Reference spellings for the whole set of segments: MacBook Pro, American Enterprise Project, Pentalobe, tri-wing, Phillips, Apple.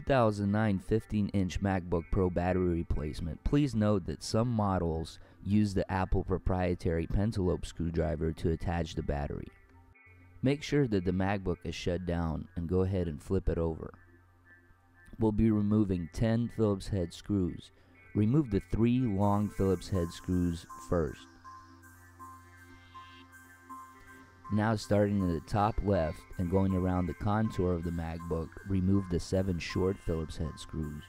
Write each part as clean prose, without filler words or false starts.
2009 15-inch MacBook Pro battery replacement. Please note that some models use the Apple proprietary Pentalobe screwdriver to attach the battery. Make sure that the MacBook is shut down and go ahead and flip it over. We'll be removing 10 Phillips head screws. Remove the 3 long Phillips head screws first. Now, starting at the top left and going around the contour of the MacBook, remove the 7 short Phillips head screws.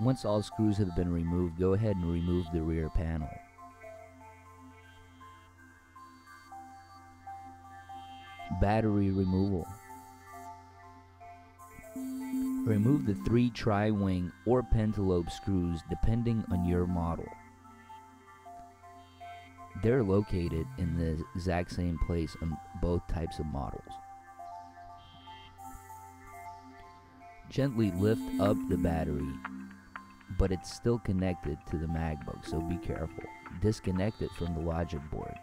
Once all screws have been removed, go ahead and remove the rear panel. Battery removal. Remove the 3 tri-wing or Pentalobe screws depending on your model. They're located in the exact same place on both types of models. Gently lift up the battery, but it's still connected to the MacBook, so be careful. Disconnect it from the logic board.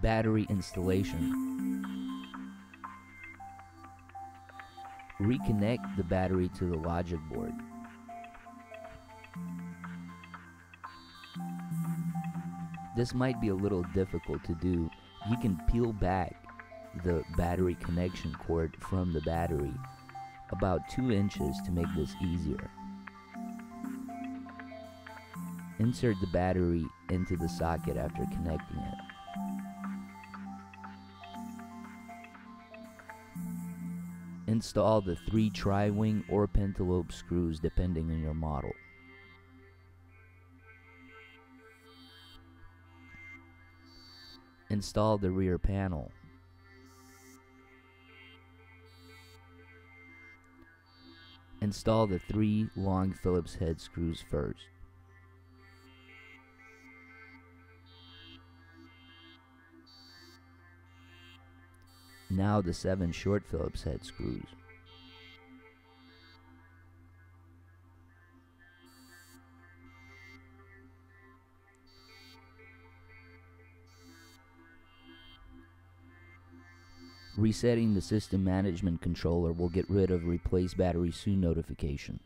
Battery installation. Reconnect the battery to the logic board. This might be a little difficult to do. You can peel back the battery connection cord from the battery about 2 inches to make this easier. Insert the battery into the socket after connecting it. Install the 3 tri-wing or Pentalobe screws depending on your model. Install the rear panel. Install the 3 long Phillips head screws first. Now the 7 short Phillips head screws. Resetting the system management controller will get rid of replace battery soon notification.